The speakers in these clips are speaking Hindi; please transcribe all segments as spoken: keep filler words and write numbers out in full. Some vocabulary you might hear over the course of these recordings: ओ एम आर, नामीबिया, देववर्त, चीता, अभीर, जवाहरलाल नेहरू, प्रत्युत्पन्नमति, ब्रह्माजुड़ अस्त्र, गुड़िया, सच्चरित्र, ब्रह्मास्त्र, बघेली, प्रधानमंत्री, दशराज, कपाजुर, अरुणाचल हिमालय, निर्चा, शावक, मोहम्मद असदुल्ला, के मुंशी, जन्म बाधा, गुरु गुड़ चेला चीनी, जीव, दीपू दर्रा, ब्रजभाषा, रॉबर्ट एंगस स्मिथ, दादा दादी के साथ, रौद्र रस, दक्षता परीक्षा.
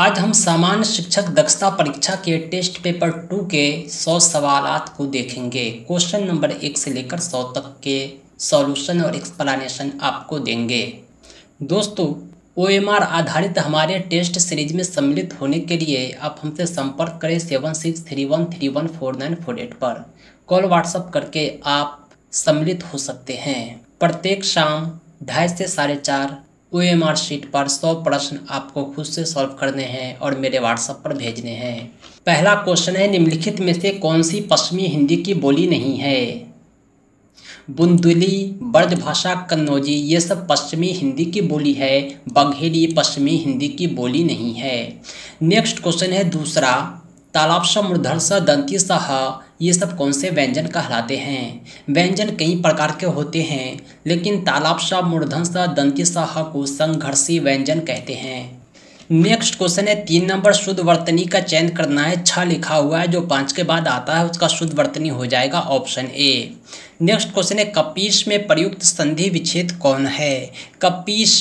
आज हम सामान्य शिक्षक दक्षता परीक्षा के टेस्ट पेपर टू के सौ सवालात को देखेंगे। क्वेश्चन नंबर एक से लेकर सौ तक के सॉल्यूशन और एक्सप्लेनेशन आपको देंगे। दोस्तों, ओ एम आर आधारित हमारे टेस्ट सीरीज में सम्मिलित होने के लिए आप हमसे संपर्क करें seven six three one three one four nine four eight पर। कॉल व्हाट्सएप करके आप सम्मिलित हो सकते हैं। प्रत्येक शाम ढाई से साढ़े चार ओ एम आर शीट पर सौ प्रश्न आपको खुद से सॉल्व करने हैं और मेरे व्हाट्सएप पर भेजने हैं। पहला क्वेश्चन है, निम्नलिखित में से कौन सी पश्चिमी हिंदी की बोली नहीं है? बुंदुली, ब्रजभाषा, कन्नौजी ये सब पश्चिमी हिंदी की बोली है। बघेली पश्चिमी हिंदी की बोली नहीं है। नेक्स्ट क्वेश्चन है दूसरा, तालाब स मूर्धर स दंती सह ये सब कौन से व्यंजन कहलाते हैं? व्यंजन कई प्रकार के होते हैं, लेकिन तालाब स मूर्धन स दंती सह को संघर्षी व्यंजन कहते हैं। नेक्स्ट क्वेश्चन है तीन नंबर, शुद्ध वर्तनी का चयन करना है। छह लिखा हुआ है, जो पाँच के बाद आता है उसका शुद्ध वर्तनी हो जाएगा ऑप्शन ए। नेक्स्ट क्वेश्चन है कपिश में प्रयुक्त संधि विच्छेद कौन है? कपिश,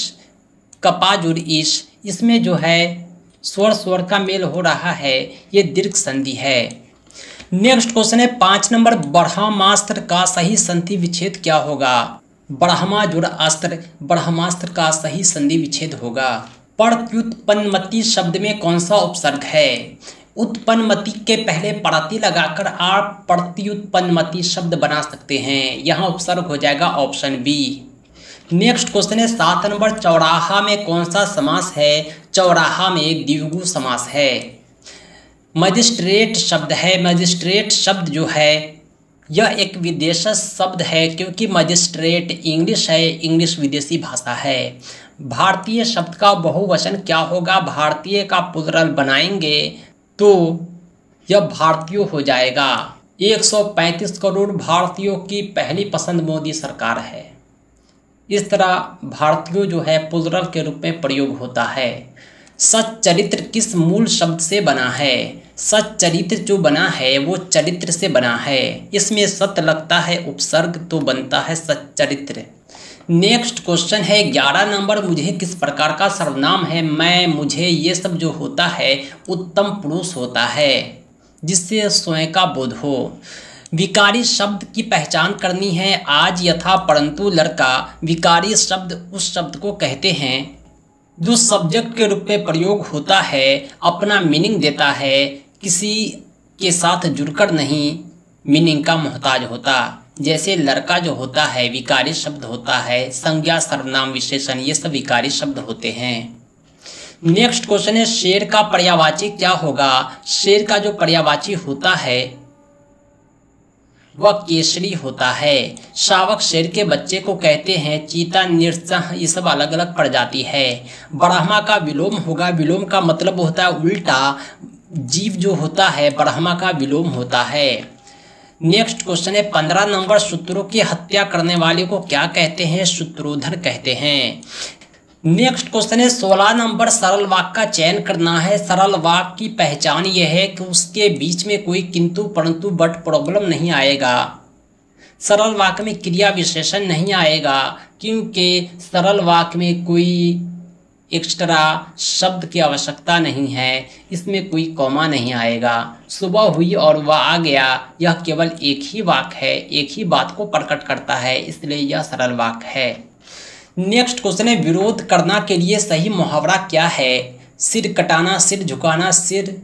कपाजुर ईश, इसमें जो है स्वर स्वर का मेल हो रहा है, ये दीर्घ संधि है। नेक्स्ट क्वेश्चन है पाँच नंबर, ब्रह्मास्त्र का सही संधि विच्छेद क्या होगा? ब्रह्माजुड़ अस्त्र, ब्रह्मास्त्र का सही संधि विच्छेद होगा। प्रत्युत्पन्नमति शब्द में कौन सा उपसर्ग है? उत्पन्नमति के पहले प्रति लगाकर आप प्रत्युत्पन्नमति शब्द बना सकते हैं। यहाँ उपसर्ग हो जाएगा ऑप्शन बी। नेक्स्ट क्वेश्चन है सात नंबर, चौराहा में कौन सा समास है? चौराहा में द्विगु समास है। मजिस्ट्रेट शब्द है, मजिस्ट्रेट शब्द जो है यह एक विदेशी शब्द है, क्योंकि मजिस्ट्रेट इंग्लिश है, इंग्लिश विदेशी भाषा है। भारतीय शब्द का बहुवचन क्या होगा? भारतीय का प्लुरल बनाएंगे तो यह भारतीय हो जाएगा। एक सौ पैंतीस करोड़ भारतीयों की पहली पसंद मोदी सरकार है। इस तरह भारतीयों जो है प्लुरल के रूप में प्रयोग होता है। सच्चरित्र किस मूल शब्द से बना है? सच्चरित्र जो बना है वो चरित्र से बना है। इसमें सत लगता है उपसर्ग तो बनता है सच्चरित्र। नेक्स्ट क्वेश्चन है ग्यारह नंबर, मुझे किस प्रकार का सर्वनाम है? मैं, मुझे ये सब जो होता है उत्तम पुरुष होता है, जिससे स्वयं का बोध हो। विकारी शब्द की पहचान करनी है। आज, यथा, परंतु, लड़का, विकारी शब्द उस शब्द को कहते हैं जो सब्जेक्ट के रूप में प्रयोग होता है, अपना मीनिंग देता है, किसी के साथ जुड़कर नहीं मीनिंग का मोहताज होता। जैसे लड़का जो होता है विकारी शब्द होता है, संज्ञा, सर्वनाम, विशेषण ये सब विकारी शब्द होते हैं। नेक्स्ट क्वेश्चन है शेर का पर्यायवाची क्या होगा? शेर का जो पर्यायवाची होता है वह केसरी होता है। शावक शेर के बच्चे को कहते हैं, चीता, निर्चा ये सब अलग अलग प्रजाति है। ब्रह्मा का विलोम होगा, विलोम का मतलब होता है उल्टा। जीव जो होता है ब्रह्मा का विलोम होता है। नेक्स्ट क्वेश्चन है पंद्रह नंबर, शत्रुओं की हत्या करने वाले को क्या कहते हैं? शत्रुधर कहते हैं। नेक्स्ट क्वेश्चन है सोलह नंबर, सरल वाक्य का चयन करना है। सरल वाक्य की पहचान यह है कि उसके बीच में कोई किंतु, परंतु, बट, प्रॉब्लम नहीं आएगा। सरल वाक्य में क्रिया विशेषण नहीं आएगा, क्योंकि सरल वाक्य में कोई एक्स्ट्रा शब्द की आवश्यकता नहीं है। इसमें कोई कॉमा नहीं आएगा। सुबह हुई और वह आ गया, यह केवल एक ही वाक्य है, एक ही बात को प्रकट करता है, इसलिए यह सरल वाक्य है। नेक्स्ट क्वेश्चन है विरोध करना के लिए सही मुहावरा क्या है? सिर कटाना, सिर झुकाना, सिर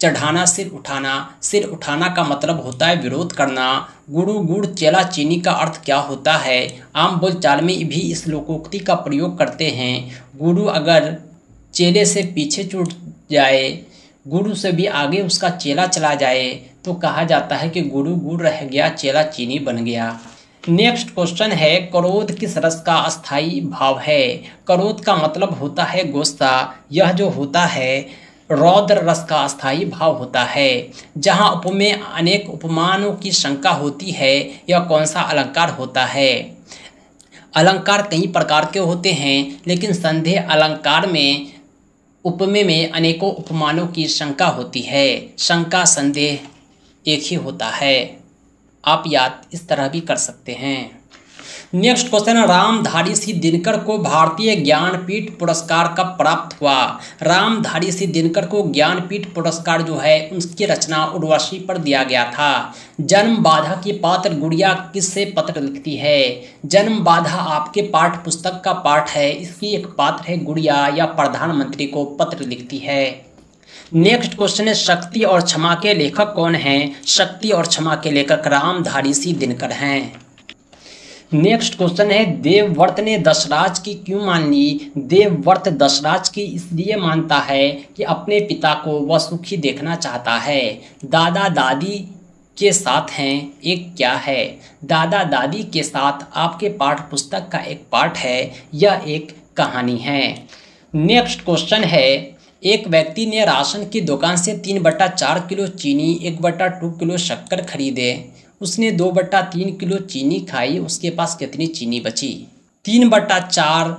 चढ़ाना, सिर उठाना। सिर उठाना का मतलब होता है विरोध करना। गुरु गुड़ चेला चीनी का अर्थ क्या होता है? आम बोलचाल में भी इस लोकोक्ति का प्रयोग करते हैं। गुरु अगर चेले से पीछे छूट जाए, गुरु से भी आगे उसका चेला चला जाए, तो कहा जाता है कि गुरु गुड़ रह गया, चेला चीनी बन गया। नेक्स्ट क्वेश्चन है क्रोध किस रस का अस्थाई भाव है? क्रोध का मतलब होता है गुस्सा। यह जो होता है रौद्र रस का अस्थाई भाव होता है। जहाँ उपमेय अनेक उपमानों की शंका होती है, यह कौन सा अलंकार होता है? अलंकार कई प्रकार के होते हैं, लेकिन संदेह अलंकार में उपमेय में अनेकों उपमानों की शंका होती है। शंका संदेह एक ही होता है, आप याद इस तरह भी कर सकते हैं। नेक्स्ट क्वेश्चन है रामधारी सिंह दिनकर को भारतीय ज्ञानपीठ पुरस्कार कब प्राप्त हुआ। रामधारी सिंह दिनकर को ज्ञानपीठ पुरस्कार जो है उसकी रचना उर्वशी पर दिया गया था। जन्म बाधा की पात्र गुड़िया किससे पत्र लिखती है। जन्म बाधा आपके पाठ पुस्तक का पाठ है, इसकी एक पात्र है गुड़िया या प्रधानमंत्री को पत्र लिखती है। नेक्स्ट क्वेश्चन है शक्ति और क्षमा के लेखक कौन हैं। शक्ति और क्षमा के लेखक रामधारी सिंह दिनकर हैं। नेक्स्ट क्वेश्चन है देववर्त ने दशराज की क्यों मान ली। देववर्त दशराज की इसलिए मानता है कि अपने पिता को वह सुखी देखना चाहता है। दादा दादी के साथ हैं एक क्या है। दादा दादी के साथ आपके पाठ पुस्तक का एक पाठ है, यह एक कहानी है। नेक्स्ट क्वेश्चन है एक व्यक्ति ने राशन की दुकान से तीन बटा चार किलो चीनी, एक बटा टू किलो शक्कर खरीदे। उसने दो बटा तीन किलो चीनी खाई, उसके पास कितनी चीनी बची। तीन बटा चार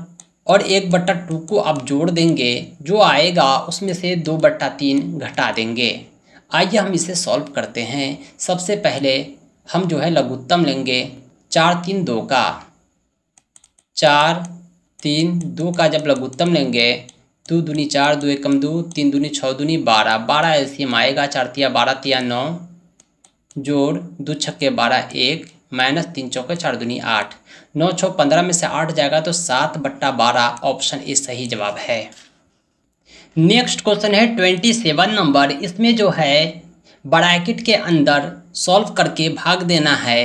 और एक बटा टू को आप जोड़ देंगे, जो आएगा उसमें से दो बटा तीन घटा देंगे। आइए हम इसे सॉल्व करते हैं। सबसे पहले हम जो है लघुत्तम लेंगे चार तीन दो का। चार तीन दो का जब लघुत्तम लेंगे, दो दूनी चार, दो एकम दो, तीन दूनी छः, दूनी बारह। बारह एलसीएम आएगा, चार तिया बारह, तिया नौ, जोड़ दो छक्के बारह, एक माइनस तीन चौके चार दूनी आठ, नौ छः पंद्रह में से आठ जाएगा तो सात बट्टा बारह। ऑप्शन ए सही जवाब है। नेक्स्ट क्वेश्चन है ट्वेंटी सेवन नंबर, इसमें जो है ब्रैकेट के अंदर सॉल्व करके भाग देना है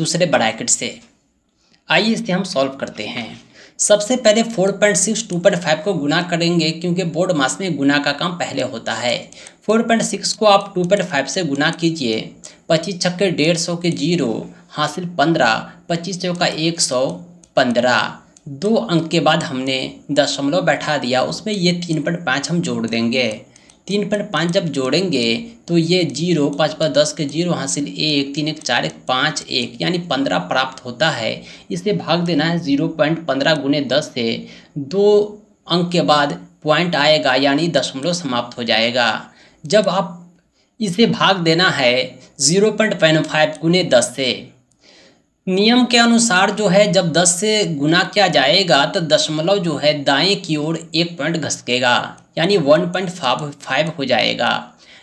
दूसरे ब्रैकेट से। आइए इसे हम सॉल्व करते हैं। सबसे पहले चार पॉइंट छह दो पॉइंट पाँच को गुना करेंगे, क्योंकि बोर्ड मास में गुना का काम पहले होता है। चार पॉइंट छह को आप दो पॉइंट पाँच से गुना कीजिए। पच्चीस छक्के डेढ़ सौ के जीरो हासिल पंद्रह, पच्चीस सौ का एक सौ पंद्रह। दो अंक के बाद हमने दशमलव बैठा दिया, उसमें ये तीन पॉइंट पाँच हम जोड़ देंगे। तीन पॉइंट पाँच जब जोड़ेंगे तो ये जीरो पाँच पर दस के जीरो हासिल एक, तीन एक चार एक पाँच एक, यानी पंद्रह प्राप्त होता है। इसे भाग देना है जीरो पॉइंट पंद्रह गुने दस से। दो अंक के बाद पॉइंट आएगा, यानी दशमलव समाप्त हो जाएगा। जब आप इसे भाग देना है जीरो पॉइंट पॉइंट फाइव गुने दस से। नियम के अनुसार जो है जब दस से गुना किया जाएगा तो दशमलव जो है दाएं की ओर एक पॉइंट घसकेगा, यानी वन पॉइंट फाइव फाइव हो जाएगा।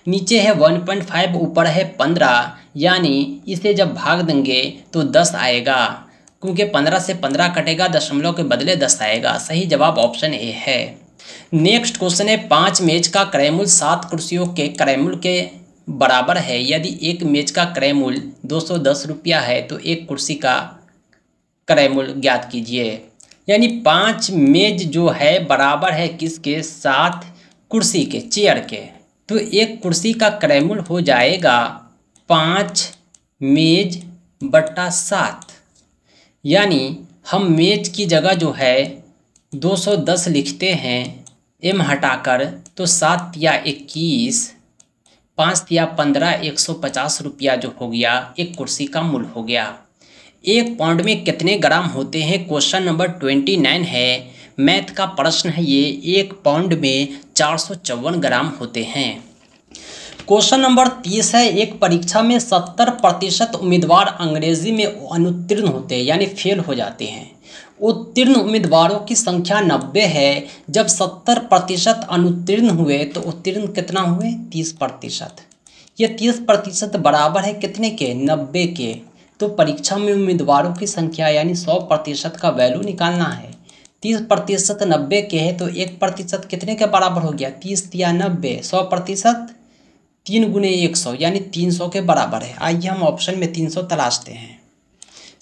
नीचे है वन पॉइंट फाइव, ऊपर है पंद्रह, यानी इसे जब भाग देंगे तो दस आएगा, क्योंकि पंद्रह से पंद्रह कटेगा, दशमलव के बदले दस आएगा। सही जवाब ऑप्शन ए है। नेक्स्ट क्वेश्चन है पाँच मेज का क्रयमूल सात कुर्सियों के क्रयमूल के बराबर है। यदि एक मेज का क्रय मूल्य दो सौ दस रुपया है तो एक कुर्सी का क्रय मूल्य ज्ञात कीजिए। यानी पाँच मेज जो है बराबर है किसके, सात कुर्सी के, चेयर के। तो एक कुर्सी का क्रय मूल्य हो जाएगा पाँच मेज बट्टा सात, यानी हम मेज की जगह जो है दो सौ दस लिखते हैं एम हटाकर, तो सात या इक्कीस, पाँच या पंद्रह, एक सौ पचास रुपया जो हो गया एक कुर्सी का मूल्य हो गया। एक पाउंड में कितने ग्राम होते हैं। क्वेश्चन नंबर ट्वेंटी नाइन है, मैथ का प्रश्न है ये। एक पाउंड में चार सौ चौवन ग्राम होते हैं। क्वेश्चन नंबर तीस है, एक परीक्षा में सत्तर प्रतिशत उम्मीदवार अंग्रेजी में अनुत्तीर्ण होते हैं, यानी फेल हो जाते हैं। उत्तीर्ण उम्मीदवारों की संख्या नब्बे है। जब सत्तर प्रतिशत अनुत्तीर्ण हुए तो उत्तीर्ण कितना हुए, तीस प्रतिशत। ये तीस प्रतिशत बराबर है कितने के, नब्बे के। तो परीक्षा में उम्मीदवारों की संख्या यानी सौ प्रतिशत का वैल्यू निकालना है। तीस प्रतिशत नब्बे के है तो एक प्रतिशत कितने के बराबर हो गया, तीस या नब्बे। सौ प्रतिशत तीन गुने एक सौ, यानी तीन सौ के बराबर है। आइए हम ऑप्शन में तीन सौ तलाशते हैं।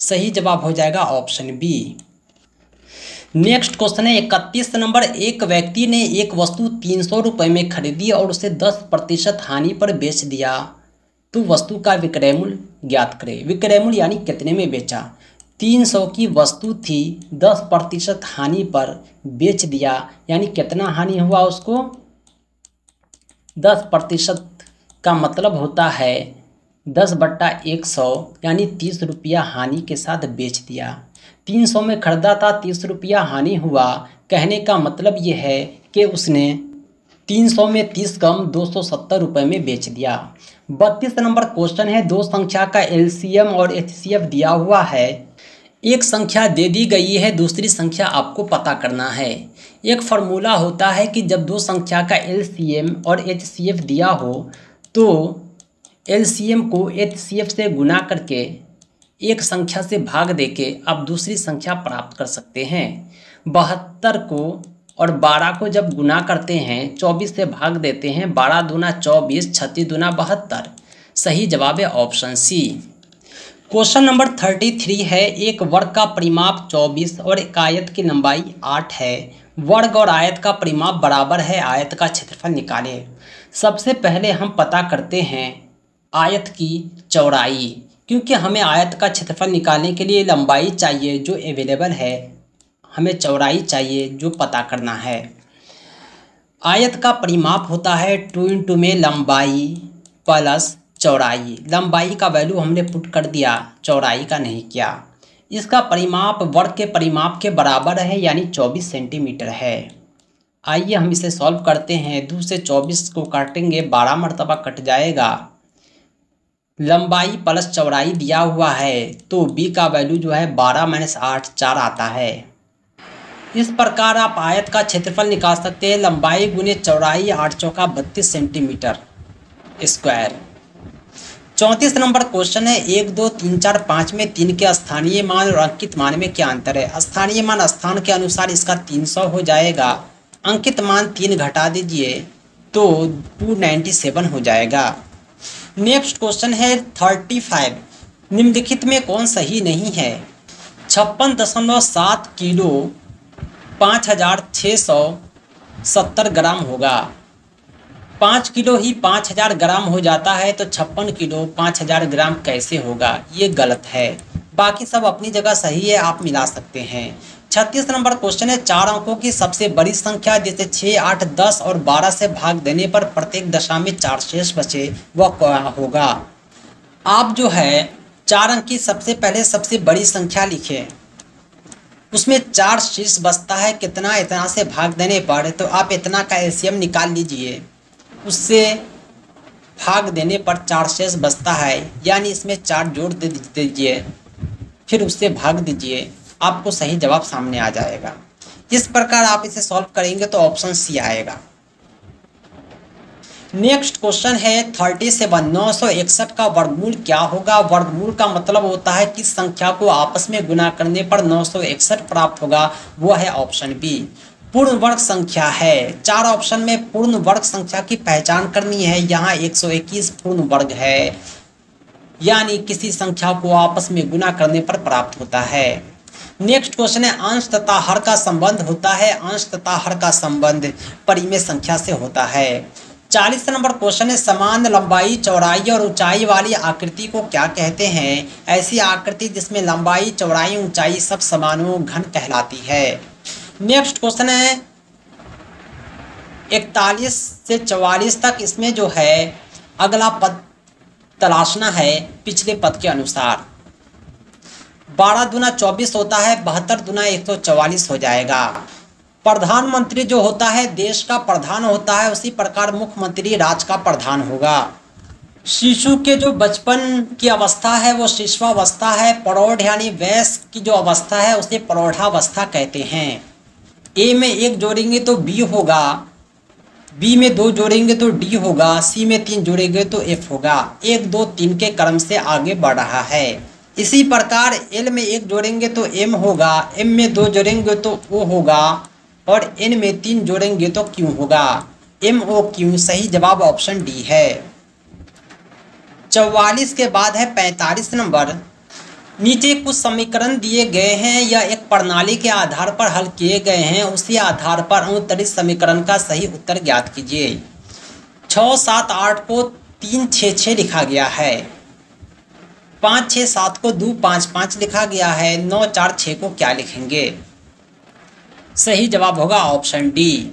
सही जवाब हो जाएगा ऑप्शन बी। नेक्स्ट क्वेश्चन है इकतीस नंबर, एक व्यक्ति ने एक वस्तु तीन सौ रुपये में खरीदी और उसे दस प्रतिशत हानि पर बेच दिया, तो वस्तु का विक्रय मूल्य ज्ञात करें। विक्रय मूल्य यानी कितने में बेचा। तीन सौ की वस्तु थी, दस प्रतिशत हानि पर बेच दिया, यानी कितना हानि हुआ उसको। दस प्रतिशत का मतलब होता है दस बट्टा एक सौ, यानी तीस रुपया हानि के साथ बेच दिया। तीन सौ में खरीदा था, तीस रुपया हानि हुआ। कहने का मतलब ये है कि उसने तीन सौ में तीस कम दो सौ सत्तर रुपये में बेच दिया। बत्तीस नंबर क्वेश्चन है, दो संख्या का एलसीएम और एचसीएफ दिया हुआ है। एक संख्या दे दी गई है, दूसरी संख्या आपको पता करना है। एक फार्मूला होता है कि जब दो संख्या का एलसीएम और एचसीएफ दिया हो तो एलसीएम को एचसीएफ से गुना करके एक संख्या से भाग देके आप दूसरी संख्या प्राप्त कर सकते हैं। बहत्तर को और बारह को जब गुना करते हैं, चौबीस से भाग देते हैं, बारह दूना चौबीस, छत्तीस दूना बहत्तर। सही जवाब है option C. Question number thirty three है, एक वर्ग का परिमाप चौबीस और एक आयत की लंबाई आठ है। वर्ग और आयत का परिमाप बराबर है, आयत का क्षेत्रफल निकालें। सबसे पहले हम पता करते हैं आयत की चौड़ाई, क्योंकि हमें आयत का क्षेत्रफल निकालने के लिए लंबाई चाहिए जो अवेलेबल है, हमें चौड़ाई चाहिए जो पता करना है। आयत का परिमाप होता है टू इंटू में लंबाई प्लस चौड़ाई। लंबाई का वैल्यू हमने पुट कर दिया, चौड़ाई का नहीं किया। इसका परिमाप वर्ग के परिमाप के बराबर है, यानी चौबीस सेंटीमीटर है। आइए हम इसे सॉल्व करते हैं। दो से चौबीस को काटेंगे, बारह मरतबा कट जाएगा। लंबाई प्लस चौड़ाई दिया हुआ है तो b का वैल्यू जो है बारह माइनस आठ चार आता है। इस प्रकार आप आयत का क्षेत्रफल निकाल सकते हैं। लंबाई गुने चौड़ाई आठ चौका बत्तीस सेंटीमीटर स्क्वायर। चौंतीस नंबर क्वेश्चन है, एक दो तीन चार पाँच में तीन के स्थानीय मान और अंकित मान में क्या अंतर है। स्थानीय मान स्थान के अनुसार इसका तीन सौ हो जाएगा। अंकित मान तीन घटा दीजिए तो दो सौ सत्तानवे हो जाएगा। नेक्स्ट क्वेश्चन है पैंतीस, निम्नलिखित में कौन सही नहीं है। छप्पन दशमलव सात किलो पाँच हज़ार छः सौ सत्तर ग्राम होगा। पाँच किलो ही पाँच हज़ार ग्राम हो जाता है तो छप्पन किलो पाँच हज़ार ग्राम कैसे होगा, ये गलत है। बाकी सब अपनी जगह सही है, आप मिला सकते हैं। छत्तीस नंबर क्वेश्चन है, चार अंकों की सबसे बड़ी संख्या जैसे छः आठ दस और बारह से भाग देने पर प्रत्येक दशा में चार शेष बचे, वह क्या होगा। आप जो है चार अंक की सबसे पहले सबसे बड़ी संख्या लिखें, उसमें चार शेष बचता है कितना, इतना से भाग देने पर, तो आप इतना का एलसीएम निकाल लीजिए, उससे भाग देने पर चार शेष बचता है, यानी इसमें चार जोड़ दे दीजिए फिर उससे भाग दीजिए, आपको सही जवाब सामने आ जाएगा। इस प्रकार आप इसे सॉल्व करेंगे तो ऑप्शन सी आएगा। नेक्स्ट क्वेश्चन है थर्टी सेवन, नौ सौ इकसठ का वर्गमूल क्या होगा। वर्गमूल का मतलब होता है किस संख्या को आपस में गुना करने पर नौ सौ इकसठ प्राप्त होगा, वो है ऑप्शन बी। पूर्ण वर्ग संख्या है। चार ऑप्शन में पूर्ण वर्ग संख्या की पहचान करनी है। यहाँ एक सौ इक्कीस पूर्ण वर्ग है, यानी किसी संख्या को आपस में गुना करने पर प्राप्त होता है। नेक्स्ट क्वेश्चन है, अंश तथा हर का संबंध होता है। अंश तथा हर का संबंध परिमेय संख्या से होता है। चालीस नंबर क्वेश्चन है, समान लंबाई चौड़ाई और ऊंचाई वाली आकृति को क्या कहते हैं। ऐसी आकृति जिसमें लंबाई चौड़ाई ऊंचाई सब समान हो घन कहलाती है। नेक्स्ट क्वेश्चन है इकतालीस से चौवालीस तक, इसमें जो है अगला पद तलाशना है पिछले पद के अनुसार। बारह दुना चौबीस होता है, बहत्तर दुना एक सौ चौवालीस हो जाएगा। प्रधानमंत्री जो होता है देश का प्रधान होता है, उसी प्रकार मुख्यमंत्री राज्य का प्रधान होगा। शिशु के जो बचपन की अवस्था है वो शिशुवावस्था है। प्रौढ़ यानी वयस्क की जो अवस्था है उसे प्रौढ़ावस्था कहते हैं। ए में एक जोड़ेंगे तो बी होगा, बी में दो जोड़ेंगे तो डी होगा, सी में तीन जोड़ेंगे तो एफ होगा। एक दो तीन के क्रम से आगे बढ़ रहा है। इसी प्रकार एल में एक जोड़ेंगे तो एम होगा, एम में दो जोड़ेंगे तो ओ होगा, और एन में तीन जोड़ेंगे तो क्यू होगा। एम ओ क्यू सही जवाब ऑप्शन डी है। चौवालीस के बाद है पैंतालीस नंबर, नीचे कुछ समीकरण दिए गए हैं या एक प्रणाली के आधार पर हल किए गए हैं, उसी आधार पर उनतालीस समीकरण का सही उत्तर ज्ञात कीजिए। छः सात आठ को तीन छः छः लिखा गया है, पाँच छः सात को दो पाँच पाँच लिखा गया है, नौ चार छः को क्या लिखेंगे। सही जवाब होगा ऑप्शन डी।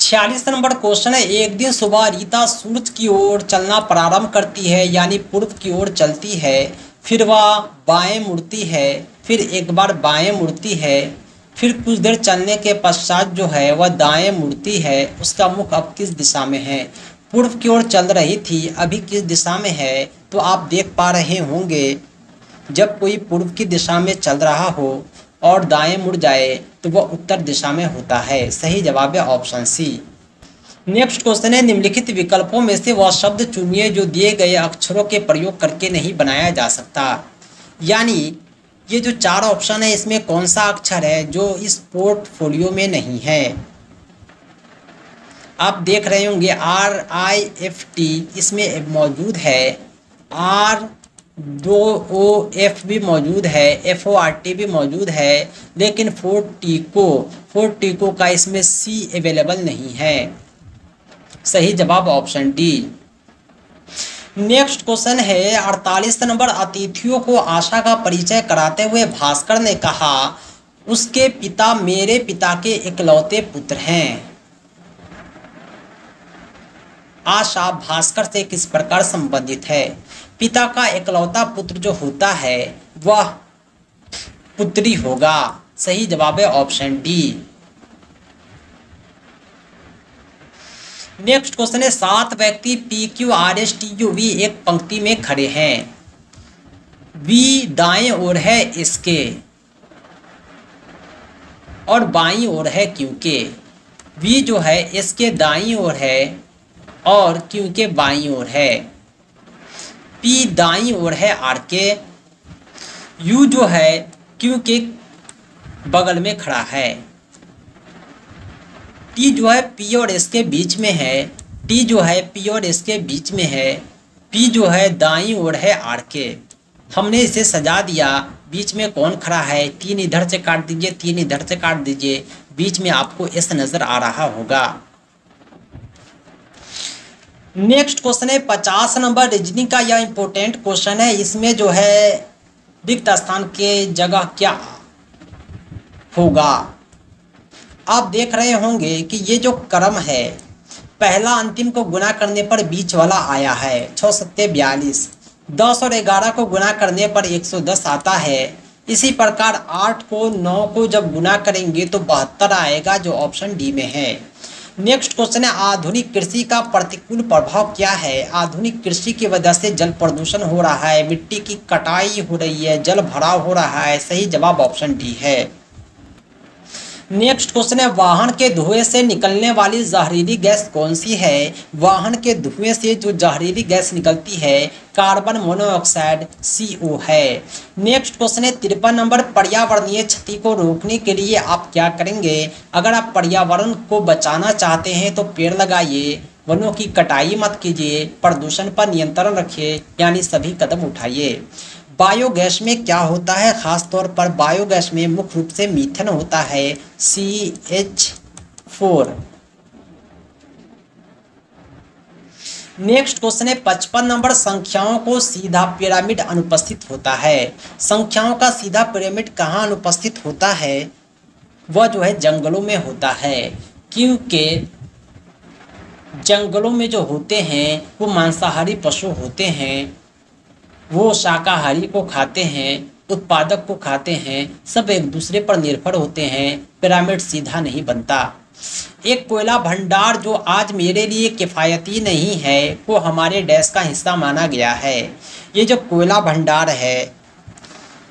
छियालीस नंबर क्वेश्चन है, एक दिन सुबह रीता सूरज की ओर चलना प्रारंभ करती है, यानी पूर्व की ओर चलती है, फिर वह बाएं मुड़ती है, फिर एक बार बाएं मुड़ती है, फिर कुछ देर चलने के पश्चात जो है वह दाएं मुड़ती है। उसका मुख अब किस दिशा में है। पूर्व की ओर चल रही थी, अभी किस दिशा में है, तो आप देख पा रहे होंगे जब कोई पूर्व की दिशा में चल रहा हो और दाएं मुड़ जाए तो वह उत्तर दिशा में होता है। सही जवाब है ऑप्शन सी। नेक्स्ट क्वेश्चन है, निम्नलिखित विकल्पों में से वह शब्द चुनिए जो दिए गए अक्षरों के प्रयोग करके नहीं बनाया जा सकता। यानी ये जो चार ऑप्शन है इसमें कौन सा अक्षर है जो इस पोर्टफोलियो में नहीं है। आप देख रहे होंगे आर आई एफ टी इसमें मौजूद है, आर दो ओ एफ भी मौजूद है, एफ ओ आर टी भी मौजूद है, लेकिन फोर्टिको फोर्टिको का इसमें सी अवेलेबल नहीं है। सही जवाब ऑप्शन डी। नेक्स्ट क्वेश्चन है अड़तालीस नंबर, अतिथियों को आशा का परिचय कराते हुए भास्कर ने कहा उसके पिता मेरे पिता के इकलौते पुत्र हैं। आशा भास्कर से किस प्रकार संबंधित है। पिता का इकलौता पुत्र जो होता है वह पुत्री होगा। सही जवाब है ऑप्शन डी। नेक्स्ट क्वेश्चन है, सात व्यक्ति P Q R S T U V एक पंक्ति में खड़े हैं, वी दाएं ओर है इसके और बाईं ओर है क्योंकि वी जो है इसके दाईं ओर है और क्योंकि बाईं ओर है, पी दाईं ओर है आर के, यू जो है क्योंकि बगल में खड़ा है, टी जो है पी और एस के बीच में है, टी जो है पी और एस के बीच में है, पी जो है दाईं ओर है आर के। हमने इसे सजा दिया, बीच में कौन खड़ा है, तीन इधर से काट दीजिए, तीन इधर से काट दीजिए, बीच में आपको एस नजर आ रहा होगा। नेक्स्ट क्वेश्चन है पचास नंबर, रीजनिंग का यह इंपॉर्टेंट क्वेश्चन है, इसमें जो है रिक्त स्थान के जगह क्या होगा। आप देख रहे होंगे कि ये जो क्रम है पहला अंतिम को गुणा करने पर बीच वाला आया है, छः सत्ते बयालीस, दस और ग्यारह को गुणा करने पर एक सौ दस आता है, इसी प्रकार आठ को नौ को जब गुणा करेंगे तो बहत्तर आएगा जो ऑप्शन डी में है। नेक्स्ट क्वेश्चन है, आधुनिक कृषि का प्रतिकूल प्रभाव क्या है। आधुनिक कृषि की वजह से जल प्रदूषण हो रहा है, मिट्टी की कटाई हो रही है, जल भराव हो रहा है। सही जवाब ऑप्शन डी है। नेक्स्ट क्वेश्चन है, वाहन के धुएं से निकलने वाली जहरीली गैस कौन सी है। वाहन के धुएं से जो जहरीली गैस निकलती है कार्बन मोनोऑक्साइड सी ओ है। नेक्स्ट क्वेश्चन है तिरपन नंबर, पर्यावरणीय क्षति को रोकने के लिए आप क्या करेंगे। अगर आप पर्यावरण को बचाना चाहते हैं तो पेड़ लगाइए, वनों की कटाई मत कीजिए, प्रदूषण पर नियंत्रण रखिए, यानी सभी कदम उठाइए। बायोगैस में क्या होता है, खासतौर पर बायोगैस में मुख्य रूप से मीथेन होता है C H four. Next question है पचपन नंबर, संख्याओं को सीधा पिरामिड अनुपस्थित होता है। संख्याओं का सीधा पिरामिड कहाँ अनुपस्थित होता है, वह जो है जंगलों में होता है, क्योंकि जंगलों में जो होते हैं वो मांसाहारी पशु होते हैं, वो शाकाहारी को खाते हैं, उत्पादक को खाते हैं, सब एक दूसरे पर निर्भर होते हैं, पिरामिड सीधा नहीं बनता। एक कोयला भंडार जो आज मेरे लिए किफ़ायती नहीं है वो हमारे डैश का हिस्सा माना गया है, ये जो कोयला भंडार है।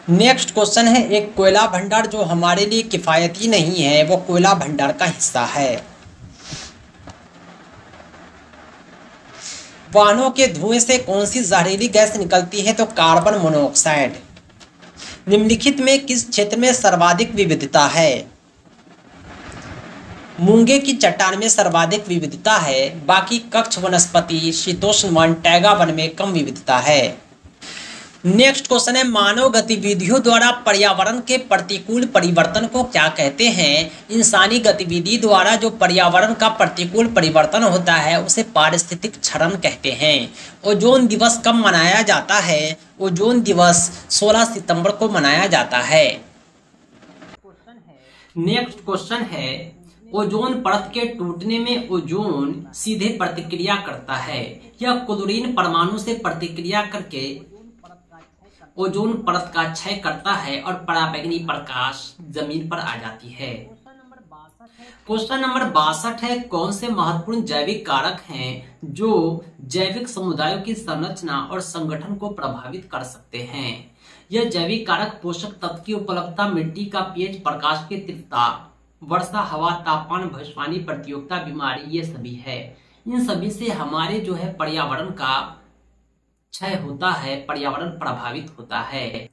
नेक्स्ट क्वेश्चन है, एक कोयला भंडार जो हमारे लिए किफ़ायती नहीं है वो कोयला भंडार का हिस्सा है। वाहनों के धुएं से कौन सी जहरीली गैस निकलती है, तो कार्बन मोनोऑक्साइड। निम्नलिखित में किस क्षेत्र में सर्वाधिक विविधता है। मूंगे की चट्टान में सर्वाधिक विविधता है, बाकी कक्ष वनस्पति शीतोष्ण वन टैगा वन में कम विविधता है। नेक्स्ट क्वेश्चन है, मानव गतिविधियों द्वारा पर्यावरण के प्रतिकूल परिवर्तन को क्या कहते हैं। इंसानी गतिविधि द्वारा जो पर्यावरण का प्रतिकूल परिवर्तन होता है उसे पारिस्थितिक क्षरण कहते हैं। ओजोन दिवस कब मनाया जाता है। ओजोन दिवस सोलह सितंबर को मनाया जाता है। नेक्स्ट क्वेश्चन है, ओजोन परत के टूटने में ओजोन सीधे प्रतिक्रिया करता है या क्लोरीन परमाणु से प्रतिक्रिया करके ओजोन परत का क्षय करता है और पराबैंगनी प्रकाश जमीन पर आ जाती है। क्वेश्चन नंबर बासठ है, कौन से महत्वपूर्ण जैविक कारक हैं जो जैविक समुदायों की संरचना और संगठन को प्रभावित कर सकते हैं। यह जैविक कारक पोषक तत्व की उपलब्धता, मिट्टी का पीएच, प्रकाश की तीव्रता, वर्षा, हवा, तापमान, भविष्यवाणी, प्रतियोगिता, बीमारी, ये सभी है। इन सभी से हमारे जो है पर्यावरण का क्षय होता है, पर्यावरण प्रभावित होता है।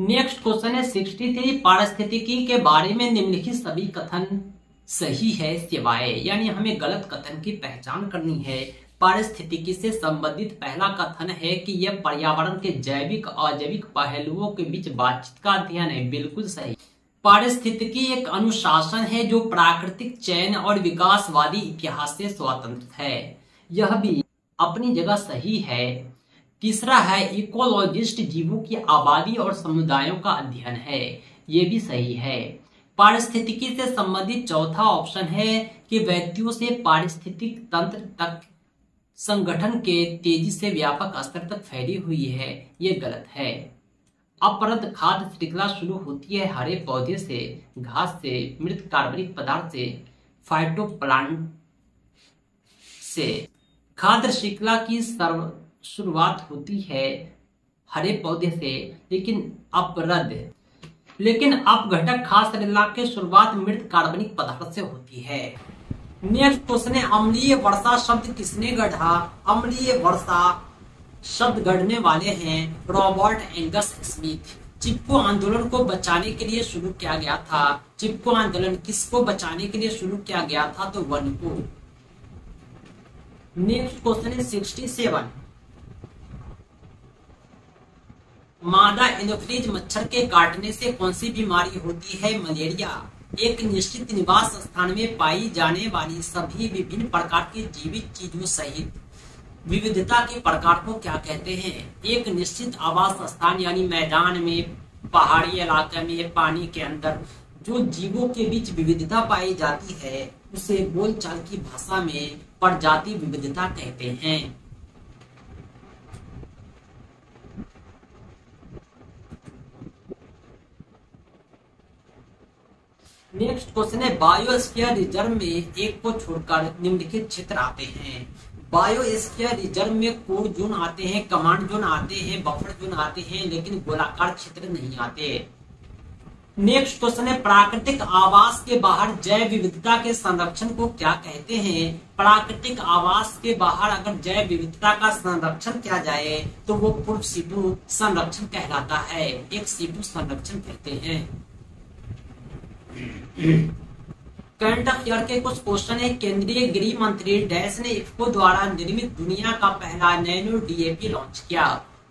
नेक्स्ट क्वेश्चन है सिक्सटी थ्री, पारिस्थितिकी के बारे में निम्नलिखित सभी कथन सही है सिवाय, यानी हमें गलत कथन की पहचान करनी है। पारिस्थितिकी से संबंधित पहला कथन है कि यह पर्यावरण के जैविक और अजैविक पहलुओं के बीच बातचीत का अध्ययन है, बिल्कुल सही। पारिस्थितिकी एक अनुशासन है जो प्राकृतिक चयन और विकासवादी इतिहास से स्वतंत्र है, यह भी अपनी जगह सही है। तीसरा है इकोलॉजिस्ट जीवों की आबादी और समुदायों का अध्ययन है, ये भी सही है। पारिस्थितिकी से संबंधित चौथा ऑप्शन है कि व्यक्तियों से पारिस्थितिक तंत्र तक संगठन के तेजी से व्यापक स्तर तक फैली हुई है, ये गलत है। अपरद खाद्य श्रृंखला शुरू होती है हरे पौधे से, घास से, मृत कार्बनिक पदार्थ से, फाइटोप्लांट से। खाद्य श्रृंखला की सर्व शुरुआत होती है हरे पौधे से, लेकिन अपरद लेकिन अपघटक खास श्रृंखला की शुरुआत मृत कार्बनिक पदार्थ से होती है। नेक्स्ट क्वेश्चन है अम्लीय वर्षा शब्द किसने गढ़ा? अम्लीय वर्षा शब्द गढ़ने वाले हैं रॉबर्ट एंगस स्मिथ। चिपको आंदोलन को बचाने के लिए शुरू किया गया था। चिपको आंदोलन किसको बचाने के लिए शुरू किया गया था? तो वन को। नेक्स्ट क्वेश्चन है सिक्सटी सेवन, मादा एनोफिलीज मच्छर के काटने से कौन सी बीमारी होती है? मलेरिया। एक निश्चित निवास स्थान में पाई जाने वाली सभी विभिन्न प्रकार की जीवित चीजों सहित विविधता के प्रकार को क्या कहते हैं? एक निश्चित आवास स्थान यानी मैदान में, पहाड़ी इलाके में, पानी के अंदर जो जीवों के बीच विविधता पाई जाती है उसे बोलचाल की भाषा में प्रजाति विविधता कहते हैं। नेक्स्ट क्वेश्चन है बायोस्फीयर रिजर्व में एक को छोड़कर निम्नलिखित क्षेत्र आते हैं। बायोस्फीयर रिजर्व में कोर जोन आते हैं, कमांड जोन आते हैं, बफर जोन आते हैं, लेकिन गोलाकार क्षेत्र नहीं आते। नेक्स्ट क्वेश्चन है प्राकृतिक आवास के बाहर जैव विविधता के संरक्षण को क्या कहते हैं? प्राकृतिक आवास के बाहर अगर जैव विविधता का संरक्षण किया जाए तो वो पूर्व सिधु संरक्षण कहलाता है, एक सिधु संरक्षण कहते हैं। करंट अफेयर के कुछ क्वेश्चन है। केंद्रीय गृह मंत्री डैश ने इफको द्वारा निर्मित दुनिया का पहला नैनो डीएपी लॉन्च किया।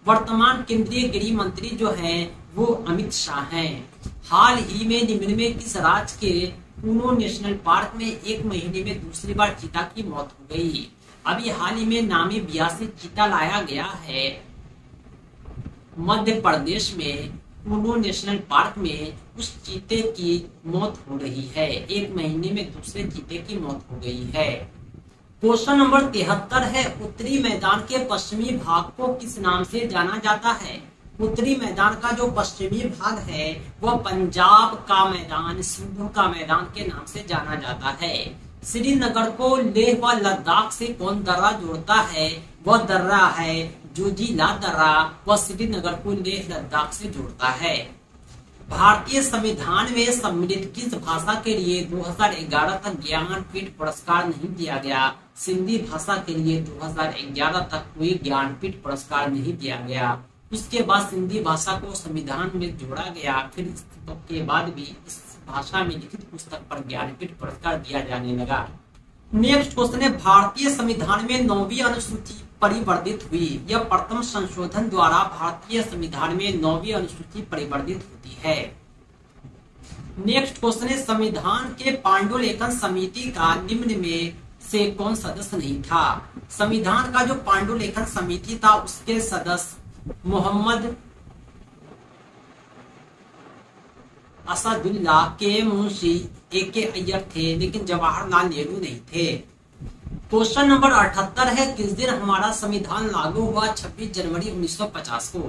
वर्तमान केंद्रीय गृह मंत्री जो हैं वो अमित शाह हैं। हाल ही में निम्न में किस राज्य के पुनो नेशनल पार्क में एक महीने में दूसरी बार चीता की मौत हो गई? अभी हाल ही में नामीबिया से चीता लाया गया है मध्य प्रदेश में पुनो नेशनल पार्क में। उस चीते की मौत हो रही है, एक महीने में दूसरे चीते की मौत हो गई है। क्वेश्चन नंबर तिहत्तर है उत्तरी मैदान के पश्चिमी भाग को किस नाम से जाना जाता है? उत्तरी मैदान का जो पश्चिमी भाग है वह पंजाब का मैदान, सिंधु का मैदान के नाम से जाना जाता है। श्रीनगर को लेह व लद्दाख से कौन दर्रा जोड़ता है? वह दर्रा है जोजीला दर्रा, वह श्रीनगर को लेह लद्दाख से जोड़ता है। भारतीय संविधान में सम्मिलित किस भाषा के लिए दो हज़ार ग्यारह तक ज्ञानपीठ पुरस्कार नहीं दिया गया? सिंधी भाषा के लिए दो हज़ार ग्यारह तक कोई ज्ञानपीठ पुरस्कार नहीं दिया गया। उसके बाद सिंधी भाषा को संविधान में जोड़ा गया, फिर इसके बाद भी इस भाषा में लिखित पुस्तक पर ज्ञानपीठ पुरस्कार दिया जाने लगा। नेक्स्ट क्वेश्चन है भारतीय संविधान में नौवीं अनुसूची परिवर्तित हुई। यह प्रथम संशोधन द्वारा भारतीय संविधान में नौवीं अनुसूची परिवर्तित होती है। नेक्स्ट क्वेश्चन है संविधान के पांडुलेखन समिति का निम्न में से कौन सदस्य नहीं था? संविधान का जो पांडुलेखन समिति था उसके सदस्य मोहम्मद असदुल्ला, के मुंशी, ए के अय्यर थे, लेकिन जवाहरलाल नेहरू नहीं थे। क्वेश्चन नंबर अठहत्तर है किस दिन हमारा संविधान लागू हुआ? छब्बीस जनवरी उन्नीस सौ पचास को।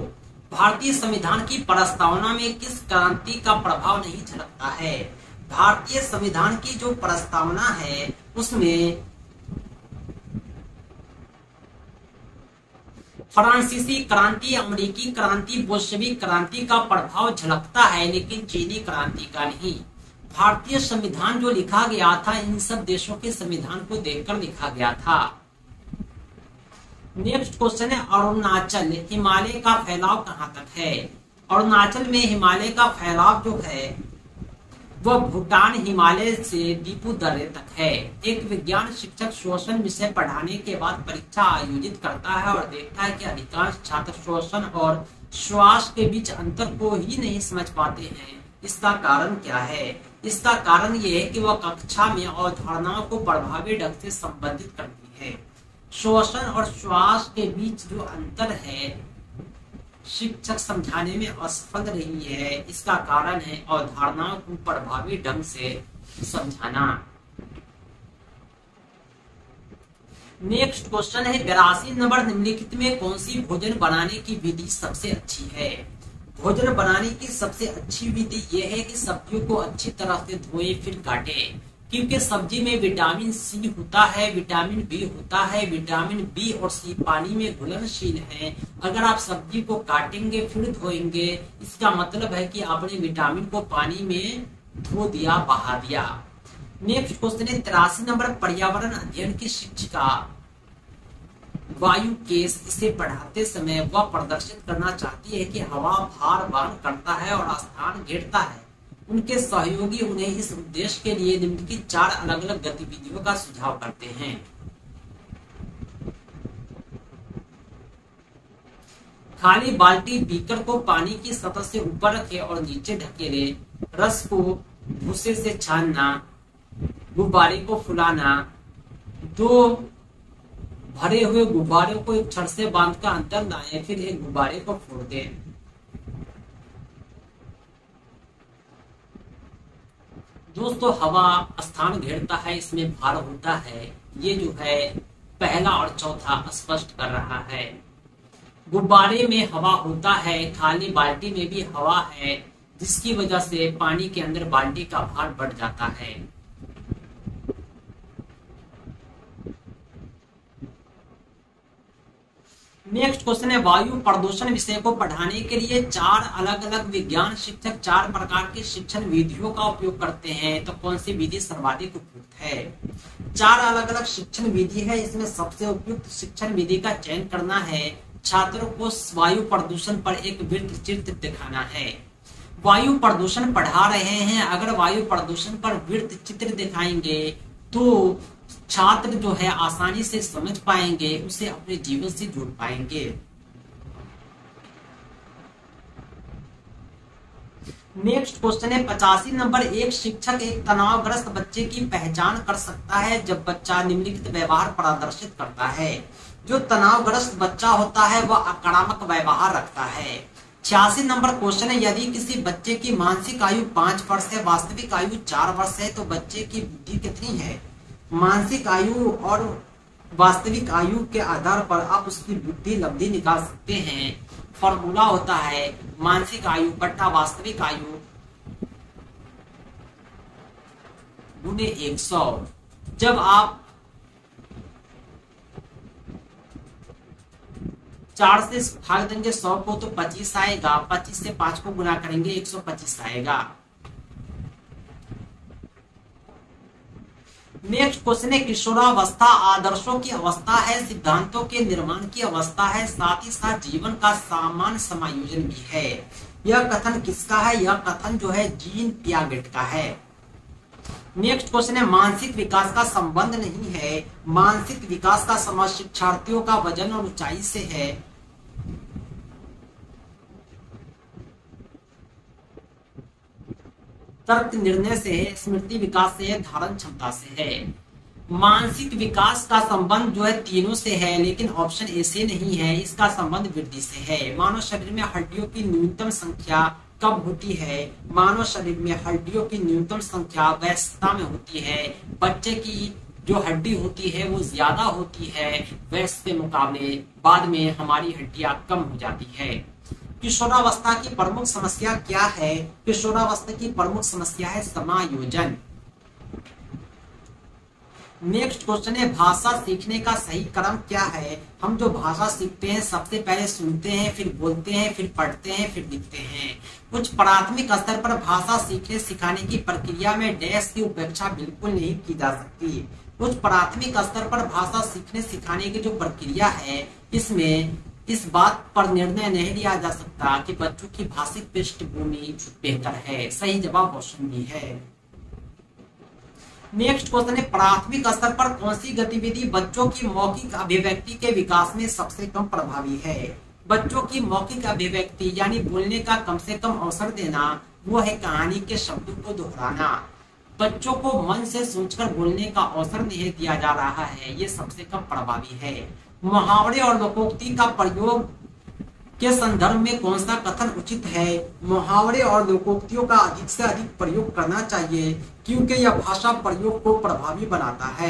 भारतीय संविधान की प्रस्तावना में किस क्रांति का प्रभाव नहीं झलकता है? भारतीय संविधान की जो प्रस्तावना है उसमें फ्रांसीसी क्रांति, अमेरिकी क्रांति, बोल्शेविक क्रांति का प्रभाव झलकता है, लेकिन चीनी क्रांति का नहीं। भारतीय संविधान जो लिखा गया था, इन सब देशों के संविधान को देखकर लिखा गया था। नेक्स्ट क्वेश्चन है अरुणाचल, हिमालय का फैलाव कहाँ तक है? अरुणाचल में हिमालय का फैलाव जो है वह भूटान हिमालय से दीपू दर्रे तक है। एक विज्ञान शिक्षक शोषण विषय पढ़ाने के बाद परीक्षा आयोजित करता है और देखता है कि अधिकांश छात्र शोषण और श्वास के बीच अंतर को ही नहीं समझ पाते हैं। इसका कारण क्या है? इसका कारण यह है कि वह कक्षा में अवधारणाओं को प्रभावी ढंग से संबंधित करती है। श्वसन और श्वास के बीच जो अंतर है शिक्षक समझाने में असफल रही है। इसका कारण है अवधारणाओं को प्रभावी ढंग से समझाना। नेक्स्ट क्वेश्चन है बेरासी नंबर, निम्नलिखित में कौन सी भोजन बनाने की विधि सबसे अच्छी है? भोजन बनाने की सबसे अच्छी विधि यह है कि सब्जियों को अच्छी तरह से धोए फिर काटे, क्योंकि सब्जी में विटामिन सी होता है, विटामिन बी होता है। विटामिन बी और सी पानी में घुलनशील है। अगर आप सब्जी को काटेंगे फिर धोएंगे, इसका मतलब है कि आपने विटामिन को पानी में धो दिया, बहा दिया। नेक्स्ट क्वेश्चन है तिरासी नंबर, पर्यावरण अध्ययन की शिक्षिका वायु केस इसे पढ़ाते समय वह प्रदर्शित करना चाहती है कि हवा भार वहन करता है और स्थान घेरता है। उनके सहयोगी उन्हें इस उद्देश्य के लिए निम्नलिखित चार अलग अलग गतिविधियों का सुझाव करते हैं। खाली बाल्टी बीकर को पानी की सतह से ऊपर रखे और नीचे ढकेले, रस को भूसे से छानना, गुब्बारे को फुलाना, दो भरे हुए गुब्बारों को एक छड़ से बांधकर अंतर लाएं फिर एक गुब्बारे को फोड़ दें। दोस्तों हवा स्थान घेरता है, इसमें भार होता है, ये जो है पहला और चौथा स्पष्ट कर रहा है। गुब्बारे में हवा होता है, खाली बाल्टी में भी हवा है, जिसकी वजह से पानी के अंदर बाल्टी का भार बढ़ जाता है। नेक्स्ट क्वेश्चन है वायु प्रदूषण विषय को पढ़ाने के लिए चार अलग अलग विज्ञान शिक्षक चार प्रकार की शिक्षण विधियों का उपयोग करते हैं, तो कौन सी विधि सर्वाधिक उपयुक्त है? चार अलग अलग शिक्षण विधि है, इसमें सबसे उपयुक्त शिक्षण विधि का चयन करना है। छात्रों को वायु प्रदूषण पर एक वृत्तचित्र दिखाना है। वायु प्रदूषण पढ़ा रहे हैं, अगर वायु प्रदूषण पर वृत्तचित्र दिखाएंगे तो छात्र जो है आसानी से समझ पाएंगे, उसे अपने जीवन से जोड़ पाएंगे। नेक्स्ट क्वेश्चन है पचासी नंबर, एक शिक्षक एक तनावग्रस्त बच्चे की पहचान कर सकता है जब बच्चा निम्नलिखित व्यवहार प्रदर्शित करता है। जो तनावग्रस्त बच्चा होता है वह आक्रामक व्यवहार रखता है। छियासी नंबर क्वेश्चन है यदि किसी बच्चे की मानसिक आयु पांच वर्ष है, वास्तविक आयु चार वर्ष है, तो बच्चे की बुद्धि कितनी है? मानसिक आयु और वास्तविक आयु के आधार पर आप उसकी बुद्धि लब्धि निकाल सकते हैं। फॉर्मूला होता है मानसिक आयु बट्टा वास्तविक आयु गुने एक सौ। जब आप चार से भाग देंगे सौ को तो पच्चीस आएगा, पच्चीस से पांच को गुना करेंगे एक सौ पच्चीस आएगा। नेक्स्ट क्वेश्चन है किशोरावस्था आदर्शों की अवस्था है, सिद्धांतों के निर्माण की अवस्था है, साथ ही साथ जीवन का सामान्य समायोजन भी है। यह कथन किसका है? यह कथन जो है जीन पियागेट का है। नेक्स्ट क्वेश्चन है मानसिक विकास का संबंध नहीं है, मानसिक विकास का संबंध शिक्षार्थियों का वजन और ऊंचाई से है। तर्क निर्णय से है, स्मृति विकास से है, धारण क्षमता से है। मानसिक विकास का संबंध जो है तीनों से है, लेकिन ऑप्शन ए से नहीं है, इसका संबंध वृद्धि से है। मानव शरीर में हड्डियों की न्यूनतम संख्या कब होती है? मानव शरीर में हड्डियों की न्यूनतम संख्या वयस्कता में होती है। बच्चे की जो हड्डी होती है वो ज्यादा होती है वयस्क के मुकाबले, बाद में हमारी हड्डियां कम हो जाती है। किशोरावस्था की प्रमुख समस्या क्या है? किशोरावस्था की प्रमुख समस्या है समायोजन। नेक्स्ट क्वेश्चन है, भाषा सीखने का सही क्रम क्या है? हम जो भाषा सीखते हैं सबसे पहले सुनते हैं, फिर बोलते हैं, फिर पढ़ते हैं, फिर लिखते हैं। कुछ प्राथमिक स्तर पर भाषा सीखने सिखाने की प्रक्रिया में डैश की उपेक्षा बिल्कुल नहीं की जा सकती। कुछ प्राथमिक स्तर पर भाषा सीखने सिखाने की जो प्रक्रिया है इसमें इस बात पर निर्णय नहीं लिया जा सकता कि बच्चों की भाषिक पृष्ठभूमि बेहतर है। सही जवाब ऑप्शन बी है। नेक्स्ट क्वेश्चन है, प्राथमिक स्तर पर कौन सी गतिविधि बच्चों की मौखिक अभिव्यक्ति के विकास में सबसे कम प्रभावी है? बच्चों की मौखिक अभिव्यक्ति यानी बोलने का कम से कम अवसर देना, वो है कहानी के शब्दों को दोहराना। बच्चों को मन से सोचकर बोलने का अवसर नहीं दिया जा रहा है, ये सबसे कम प्रभावी है। मुहावरे और लोकोक्ति का प्रयोग के संदर्भ में कौन सा कथन उचित है? मुहावरे और लोकोक्तियों का अधिक से अधिक प्रयोग करना चाहिए क्योंकि यह भाषा प्रयोग को प्रभावी बनाता है।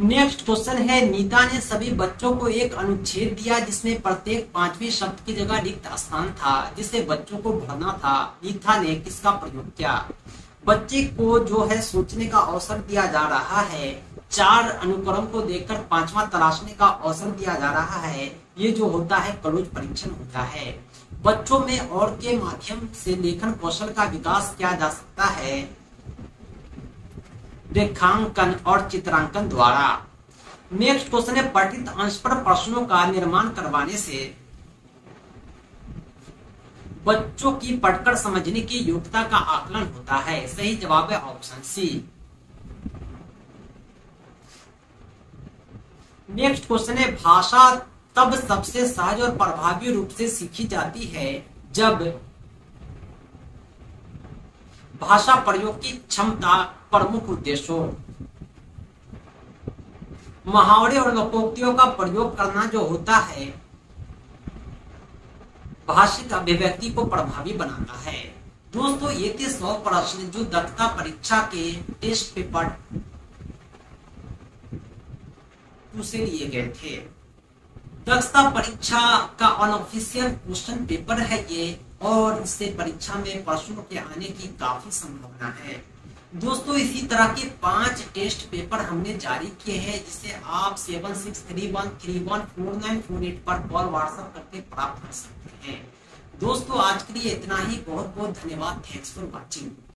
नेक्स्ट क्वेश्चन है, नीता ने सभी बच्चों को एक अनुच्छेद दिया जिसमें प्रत्येक पांचवी शब्द की जगह रिक्त स्थान था जिसे बच्चों को भरना था। नीता ने किसका प्रयोग किया? बच्चे को जो है सोचने का अवसर दिया जा रहा है, चार अनुक्रम को देखकर पांचवा तलाशने का अवसर दिया जा रहा है। ये जो होता है क्लोज परीक्षण होता है। बच्चों में और के माध्यम से लेखन कौशल का विकास किया जा सकता है, रेखांकन और चित्रांकन द्वारा। नेक्स्ट क्वेश्चन है, पठित अंश पर प्रश्नों का निर्माण करवाने से बच्चों की पढ़कर समझने की योग्यता का आकलन होता है। सही जवाब है ऑप्शन सी। नेक्स्ट क्वेश्चन है, भाषा तब सबसे सहज और प्रभावी रूप से सीखी जाती है जब भाषा प्रयोग की क्षमता प्रमुख उद्देश्यों, मुहावरे और लोकोक्तियों का प्रयोग करना जो होता है भाषिक अभिव्यक्ति को प्रभावी बनाता है। दोस्तों ये थे सौ प्रश्न जो दक्षता परीक्षा के टेस्ट पेपर टू से लिए गए थे। दक्षता परीक्षा का अनऑफिशियल क्वेश्चन पेपर है ये, और इससे परीक्षा में प्रश्नों के आने की काफी संभावना है। दोस्तों इसी तरह के पांच टेस्ट पेपर हमने जारी किए हैं जिसे आप seven six three one three one four nine four eight पर कॉल व्हाट्सएप करके प्राप्त कर सकते हैं। दोस्तों आज के लिए इतना ही, बहुत बहुत धन्यवाद। Thanks for watching.